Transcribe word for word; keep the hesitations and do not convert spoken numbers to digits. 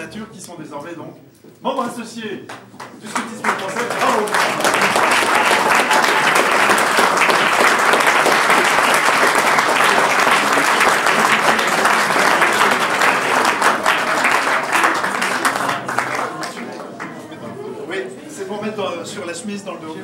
la Nature, qui sont désormais donc membres associés du Scoutisme Français. Bravo. Oui, c'est pour mettre sur la chemise dans le dos.